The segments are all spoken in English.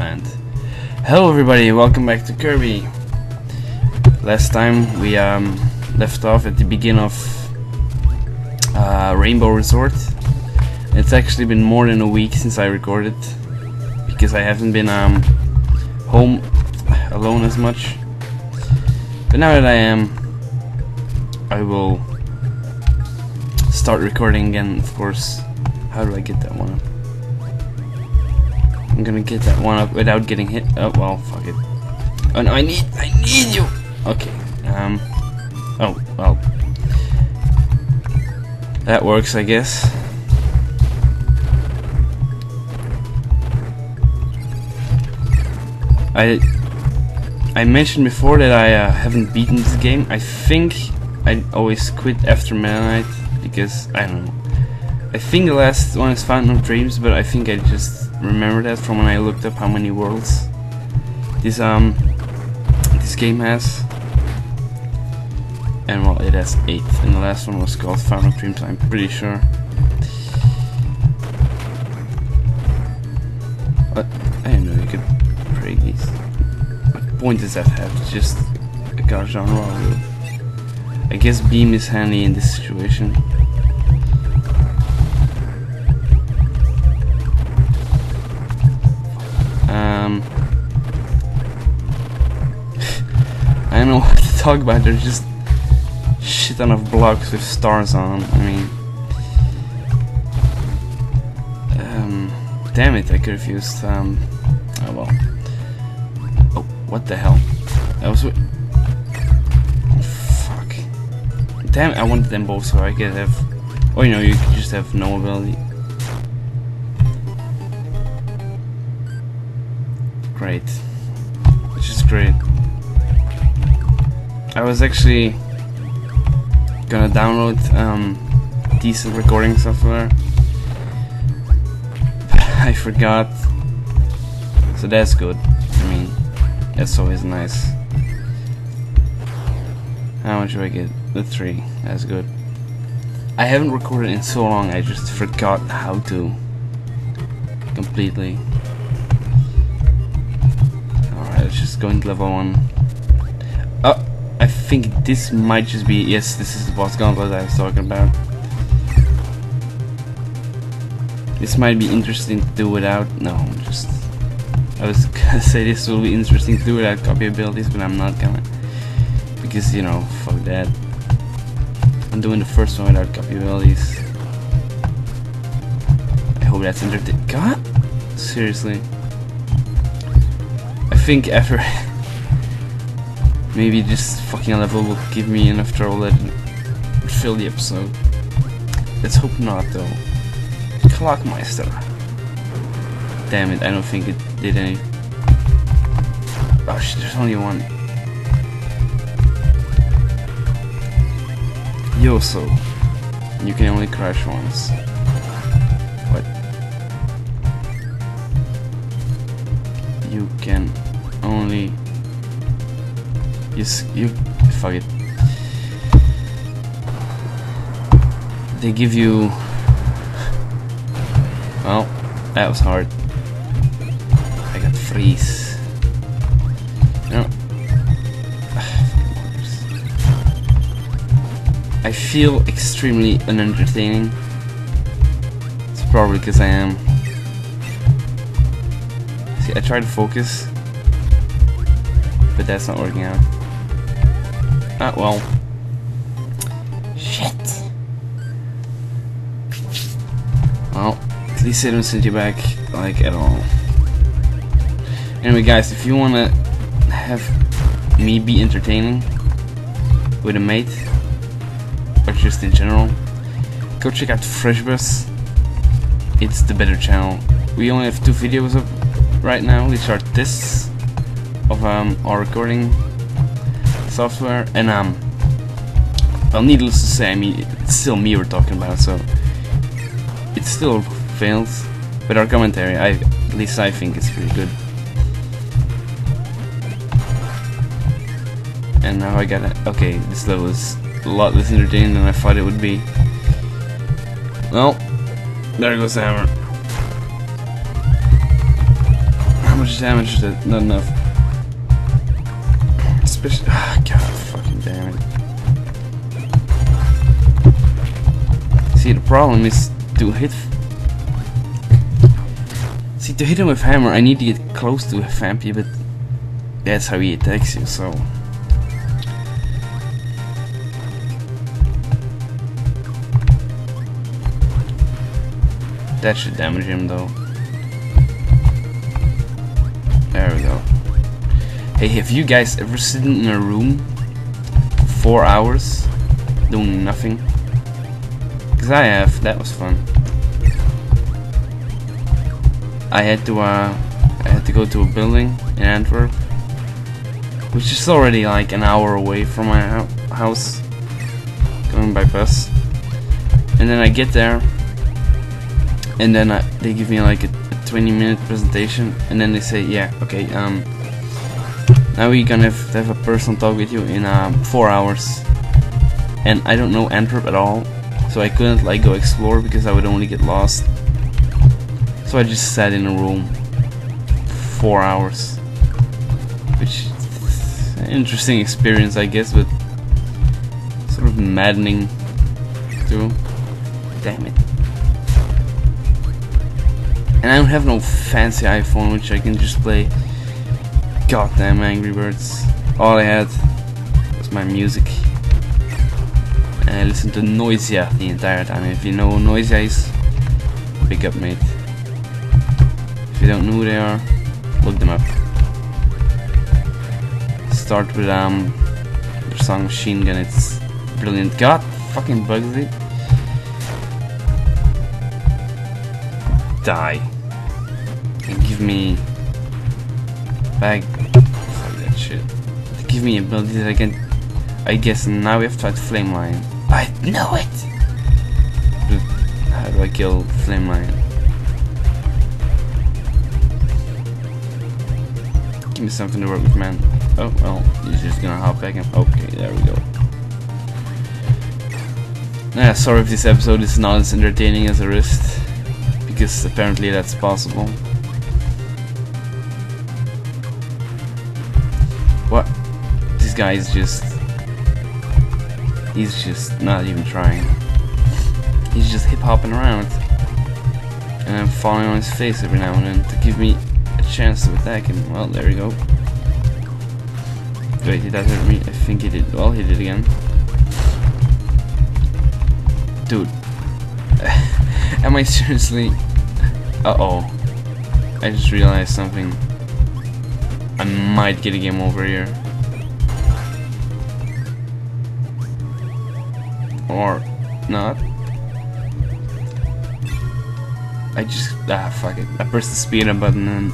And hello everybody, welcome back to Kirby. Last time we left off at the beginning of Rainbow Resort. It's actually been more than a week since I recorded, because I haven't been home alone as much. But now that I am, I will start recording again, of course. How do I get that one up? I'm gonna get that one up without getting hit. Oh well, fuck it. Oh no, I need you. Okay. Oh well. That works, I guess. I mentioned before that I haven't beaten this game. I think I always quit after Mana Knight because I don't know. I think the last one is Fountain of Dreams, but I think I just remember that from when I looked up how many worlds this game has. And well, it has 8, and the last one was called Final Dreams, I'm pretty sure. But I didn't know you could break these. What point does that have? It's just a garbage on roll. I guess beam is handy in this situation. I don't know what to talk about, there's just shit ton of blocks with stars on them. I mean, damn it, I could have used, oh well. Oh, what the hell? That was fuck. Damn it, I wanted them both so I could have, oh you know, you could just have no ability. Great, which is great. I was actually gonna download decent recording software, but I forgot, so that's good. I mean, that's always nice. How much do I get? The 3, that's good. I haven't recorded in so long, I just forgot how to completely. Let's just go into level 1. Oh, I think this might just be, yes, this is the boss gauntlet I was talking about. This might be interesting to do without, no, I was gonna say this will be interesting to do without copy abilities, but I'm not gonna. Because, you know, fuck that. I'm doing the first one without copy abilities. I hope that's entertaining. God? Seriously. I think ever maybe this fucking level will give me enough trouble that it would fill the episode. Let's hope not though. Clockmeister. Damn it, I don't think it did any. Oh shit, there's only one. Yoso. You can only crash once. What? You can only you fuck it. They give you, well, that was hard. I got freeze. No. I feel extremely unentertaining. It's probably because I am. See, I try to focus, but that's not working out. Ah, well. Shit. Well, at least they don't send you back, like, at all. Anyway, guys, if you wanna have me be entertaining with a mate, or just in general, go check out Freshbus. It's the better channel. We only have 2 videos up right now, which are tests of our recording software, and well, needless to say, I mean, it's still me we're talking about, so it still fails, but our commentary, at least I think it's pretty good. And now I gotta, okay, this level is a lot less entertaining than I thought it would be. Well, there goes the hammer. How much much damage, that not enough. Especially, ah, god, fucking damn it. See, the problem is to hit. See, to hit him with hammer, I need to get close to a Vampy, but that's how he attacks you, so. That should damage him though. There we go. Hey, have you guys ever sitting in a room for 4 hours doing nothing? Because I have, that was fun. I had to go to a building in Antwerp, which is already like an hour away from my house, going by bus. And then I get there, and then they give me like a 20-minute presentation, and then they say, yeah, okay, now we're gonna have a personal talk with you in 4 hours. And I don't know Antwerp at all, so I couldn't like go explore because I would only get lost. So I just sat in a room for 4 hours, which is an interesting experience, I guess, but sort of maddening too. Damn it. And I don't have no fancy iPhone, which I can just play goddamn Angry Birds. All I had was my music. And I listened to Noisia the entire time. If you know who Noisia is, pick up, mate. If you don't know who they are, look them up. Start with their song Machine Gun, it's brilliant. God fucking Bugsy. Die. And give me back. Fuck that shit. Give me ability that I can. I guess now we have to fight Flame Lion. I know it! Dude, how do I kill Flame Lion? Give me something to work with, man. Oh, well, he's just gonna hop back and. Okay, there we go. Yeah, sorry if this episode is not as entertaining as the rest, because apparently that's possible. What? This guy is just... he's just not even trying. He's just hip-hopping around. And I'm falling on his face every now and then to give me a chance to attack him. Well, there we go. Wait, did that hurt me? I think he did. Well, he did again. Dude. Am I seriously... uh-oh. I just realized something. I might get a game over here. Or not. I just... ah, fuck it. I pressed the speed up button and...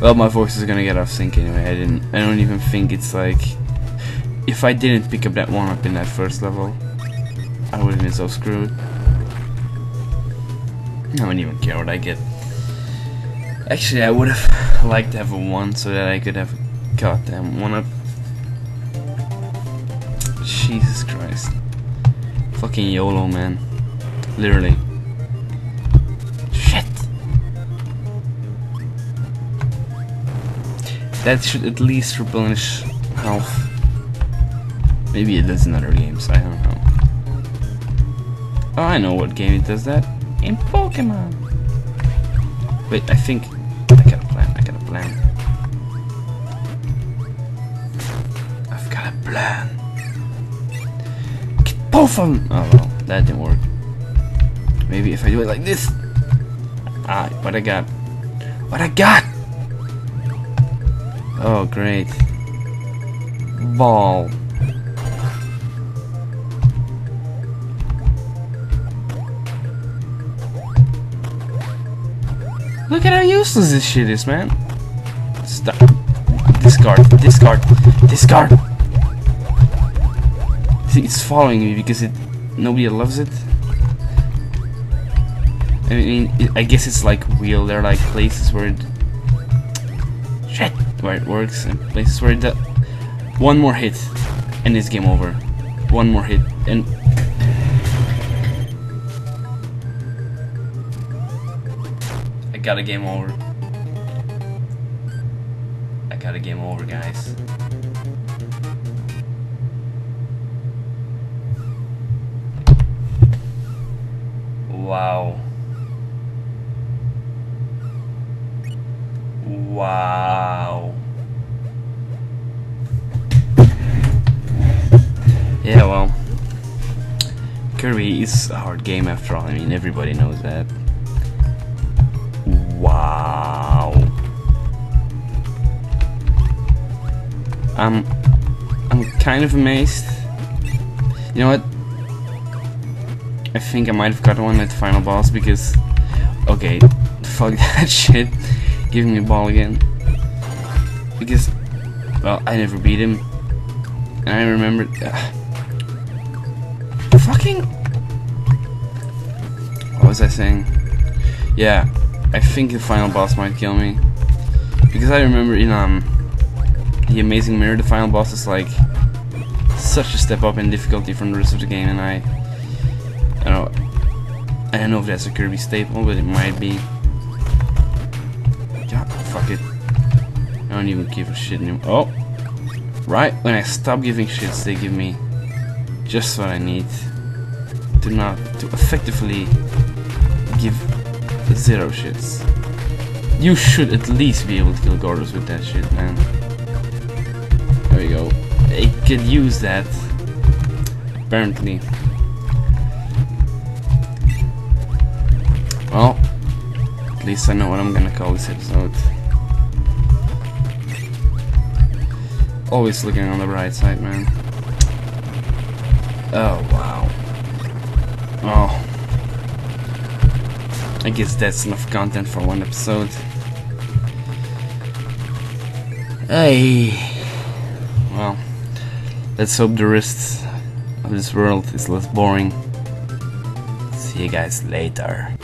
well, my voice is gonna get off sync anyway. I don't even think it's like... if I didn't pick up that one-up in that first level, I would've been so screwed. I don't even care what I get. Actually, I would have liked to have a 1 so that I could have a goddamn 1-up. Jesus Christ. Fucking YOLO, man. Literally. Shit. That should at least replenish health. Maybe it does in other games, I don't know. Oh, I know what game it does that. In Pokemon. Wait, I think I got a plan. I got a plan. I've got a plan. Get both of them. Oh well, that didn't work. Maybe if I do it like this. Ah, what I got? What I got? Oh great. Ball. Look at how useless this shit is, man. Stop. Discard. Discard. Discard. See, it's following me because it... nobody loves it. I mean, I guess it's like wheel. There are like places where it... shit! Where it works and places where it does... one more hit and it's game over. One more hit and... got a game over. had a game over, guys. Wow. Wow. Yeah, well, Kirby is a hard game after all. I mean, everybody knows that. Wow. I'm kind of amazed. You know what? I think I might have got one at the final boss because... okay, fuck that shit. Give me a ball again. Because, well, I never beat him. And I remembered... fucking... what was I saying? Yeah, I think the final boss might kill me. Because I remember in the Amazing Mirror, the final boss is like such a step up in difficulty from the rest of the game, and I don't know if that's a Kirby staple, but it might be. Yeah, fuck it. I don't even give a shit anymore. Oh! Right when I stop giving shits, they give me just what I need to effectively give zero shits. You should at least be able to kill Gordos with that shit, man. There we go. I could use that. Apparently. Well, at least I know what I'm gonna call this episode. Always looking on the bright side, man. Oh, wow. Oh. I guess that's enough content for one episode. Hey. Well, let's hope the rest of this world is less boring. See you guys later.